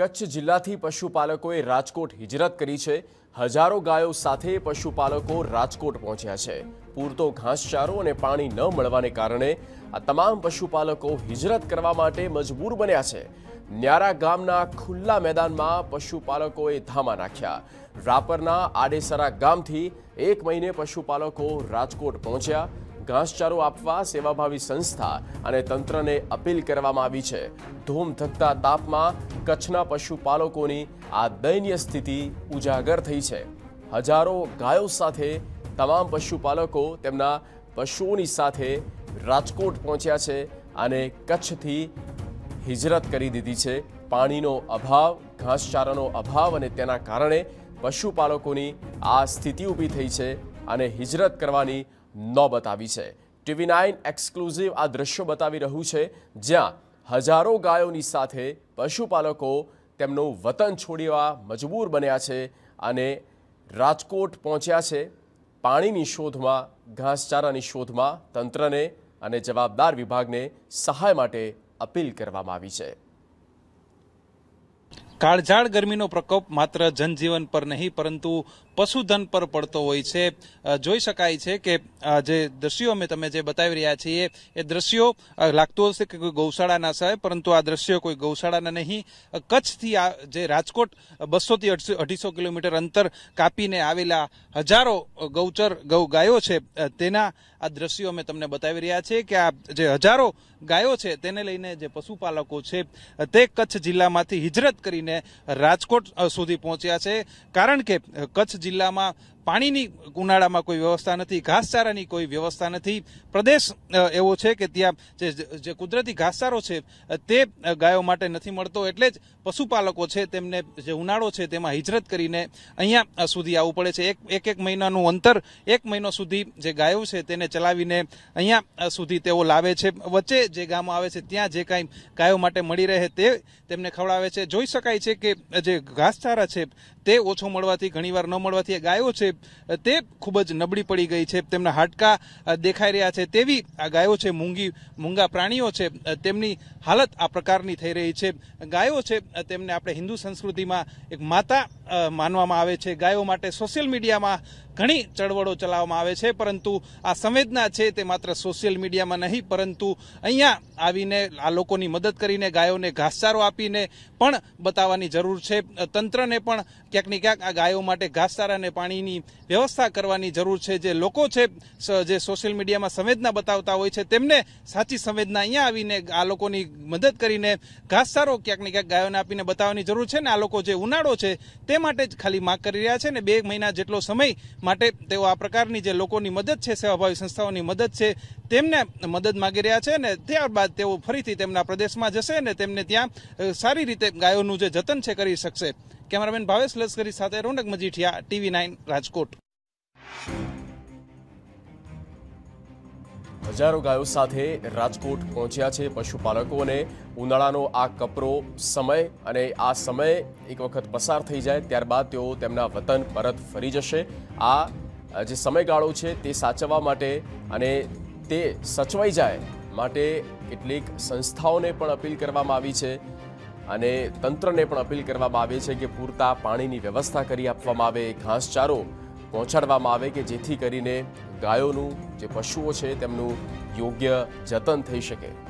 कच्छ जिल्लाथी पशुपालकोए राजकोट हिजरत करी छे। हजारों गायों साथे पशुपालको राजकोट पहुंच्या छे। पूरतो घासचारो अने पाणी न मळवाने कारणे आ तमाम पशुपालको हिजरत करवा माटे मजबूर बन्या छे। न्यारा गामना खुल्ला मैदानमां पशुपालकोए धामा नाख्या। रापरना आडेसरा गामथी एक महीने पशुपालको राजकोट पहुंच्या। घासचारो आपवा सेवाभावी संस्था अने तंत्रने अपील करवामां आवी छे। धूम धकता तापमां कच्छना पशुपालकोनी आ दयनीय स्थिति उजागर थई छे। हजारों गायो साथे तमाम पशुपालको तेमना पशुओनी साथे राजकोट पहोंच्या छे अने कच्छथी हिजरत करी दीधी छे। पाणीनो अभाव, घासचारानो अभाव अने तेना कारणे पशुपालकोनी आ स्थिति ऊभी थई छे अने हिजरत करवानी नौबत आई है। टीवी9 एक्सक्लूसिव आ दृश्य बताई रू है ज्या हजारों गायों साथे पशुपालको वतन छोड़वा मजबूर बनया है। राजकोट पहुंचा है पानी शोध में, घासचारा शोध में तंत्र ने जवाबदार विभाग ने सहाय माटे अपील करवामां आवी छे। काळझाळ गर्मीनो प्रकोप मात्र जनजीवन पर नहीं परंतु पशुधन पर पड़तो होय छे। जोई शकाय छे के जे दृश्यों में तमे जे बतावी रह्या छीए ए दृश्यो लागतो हशे के कोई गौशाळाना छे परंतु आ दृश्यो कोई गौशाळाना नहीं। कच्छथी जे राजकोट 200 થી 250 किलोमीटर अंतर कापीने आवेला हजारो गौचर गौ गायो छे तेना आ दृश्यो में तमने बतावी रह्या छे के आ जे हजारो गायो छे तेने लईने जे पशुपालको छे ते कच्छ जिल्लामांथी हिजरत करीने राजकोट सुधी पहुंच्या छे। कारण के कच्छ जिल्लामां पाणीनी उनाळामां कोई व्यवस्था नहीं, घासचारानी कोई व्यवस्था नहीं। प्रदेश एवो छे के त्यां जे कुदरती घासचारो छे ते गायो माटे नथी मळतो एटले ज पशुपालको छे तेमने जे उनाळो छे तेमां हिजरत करीने अहींया सुधी आवुं पड़े छे। एक महीनानुं अंतर एक महीनो सुधी जे गायो छे तेने चलावीने अहींया सुधी तेओ लावे छे। वच्चे जे गाम आवे छे त्यां जे कांई गायो माटे मळी रहे ते तेमने खवडावे छे। जोई शकाय छे के जे घासचारा छे ते ओछो मळवाथी घणीवार न मळवाथी गायो छे खूब ज नबड़ी पड़ी गई है। तेमना हाडका देखाई रहा है तेवी आ गायो छे। मूंगा प्राणीओ छे तेमनी हालत आ प्रकारनी थई रही है। गायो छे तेमने आपणे हिंदू संस्कृति में एक माता मानवामां आवे छे। गायो माटे सोशियल मीडिया में घणी चळवळो चलाववामां आवे छे परंतु आ संवेदना छे ते मात्र सोशियल मीडिया में नहीं परंतु अहींया आवीने आ लोकोनी मदद करीने गायोने घासचारो आपीने पण बताववानी जरूर छे। तंत्रने पण क्यांक ने क्यांक आ गायो माटे घासचाराने पाणीनी व्यवस्था करवानी जरूर छे। जे लोको छे जे सोशियल मीडिया में संवेदना बतावता होय छे तेमने साची संवेदना अहींया आवीने आ लोकोनी मदद करीने घासचारो क्यांक ने क्यांक गायोने आपीने बताववानी जरूर छे ने आ लोको जे उनाळो छे ते माटे ज खाली मांग करी रह्या छे ने 2 महीना जेटलो समय माटे तेओ आ प्रकारनी जे लोकोनी मदद छे सेवाभावी संस्थाओनी मदद छे तेमने मदद मांगी रह्या छे ने त्यारबाद तेओ फरीथी तेमना प्रदेशमां जशे ने तेमने त्यां सारी रीते गायोनुं जे जतन छे करी शकशे। कैमरामेन भावेश लश्करी साथे रौनक मजीठिया, टीवी9 राजकोट। हजारों गायों साथे राजकोट पहुंच्या छे पशुपालकों ने उनाळानो आ कपरो समय अने आ समय एक वखत पसार थई जाए त्यारबाद तेओ तेमना वतन परत फरी जशे। आ जे समयगाळो छे ते साचवा माटे अने ते सचवाई जाए माटे केटलीक संस्थाओने पण अपील करवामां आवी छे अने तंत्रने पण अपील करवामां आवी छे के पूरता पाणीनी व्यवस्था करी आपवामां आवे, घासचारो पहोंचाडवामां आवे के जेथी करीने गायोनुं जे पशुओ छे तेमनुं योग्य जतन थई शके।